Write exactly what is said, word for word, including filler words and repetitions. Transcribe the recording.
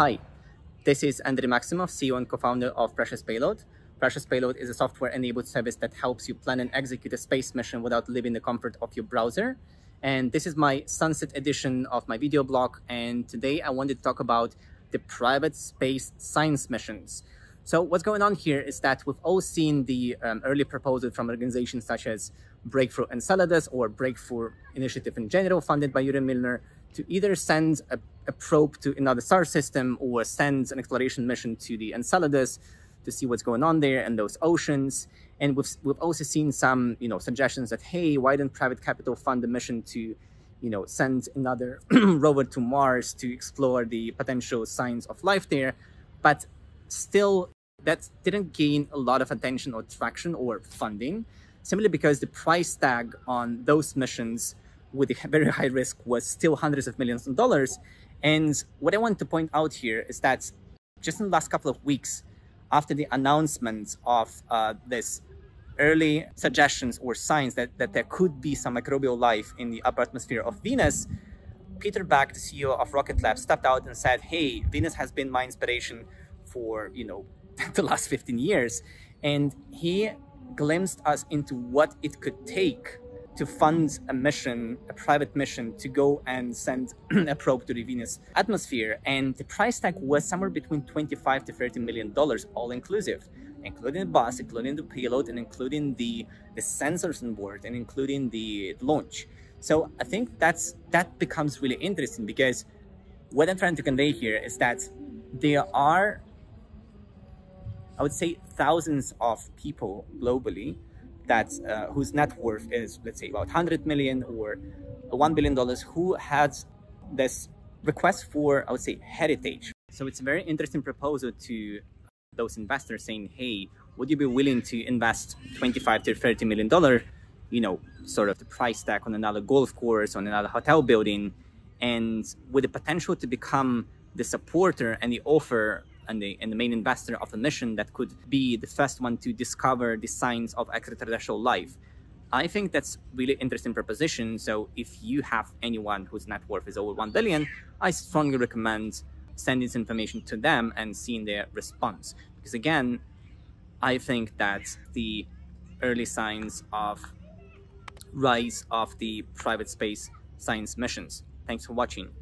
Hi, this is Andrey Maximov, C E O and co-founder of Precious Payload. Precious Payload is a software-enabled service that helps you plan and execute a space mission without leaving the comfort of your browser. And this is my sunset edition of my video blog. And today I wanted to talk about the private space science missions. So what's going on here is that we've all seen the um, early proposals from organizations such as Breakthrough Enceladus or Breakthrough Initiative in general, funded by Yuri Milner, to either send a, a probe to another star system or send an exploration mission to the Enceladus to see what's going on there and those oceans. And we've, we've also seen some, you know, suggestions that, hey, why don't private capital fund a mission to, you know, send another rover to Mars to explore the potential signs of life there? But still, that didn't gain a lot of attention or traction or funding, simply because the price tag on those missions with a very high risk was still hundreds of millions of dollars. And what I want to point out here is that just in the last couple of weeks, after the announcement of uh, this early suggestions or signs that, that there could be some microbial life in the upper atmosphere of Venus, Peter Back, the C E O of Rocket Lab, stepped out and said, hey, Venus has been my inspiration for, you know, the last fifteen years. And he glimpsed us into what it could take to fund a mission, a private mission, to go and send a probe to the Venus atmosphere. And the price tag was somewhere between twenty-five to thirty million dollars, all inclusive, including the bus, including the payload, and including the, the sensors on board, and including the launch. So I think that's that becomes really interesting, because what I'm trying to convey here is that there are, I would say, thousands of people globally that uh, whose net worth is, let's say, about one hundred million or one billion dollars, who has this request for, I would say, heritage. So it's a very interesting proposal to those investors saying, hey, would you be willing to invest twenty-five to thirty million dollars, you know, sort of the price tag on another golf course, on another hotel building, and with the potential to become the supporter and the offer And the, and the main investor of a mission that could be the first one to discover the signs of extraterrestrial life? I think that's really interesting proposition. So if you have anyone whose net worth is over one billion, I strongly recommend sending this information to them and seeing their response. Because again, I think that the early signs of rise of the private space science missions. Thanks for watching.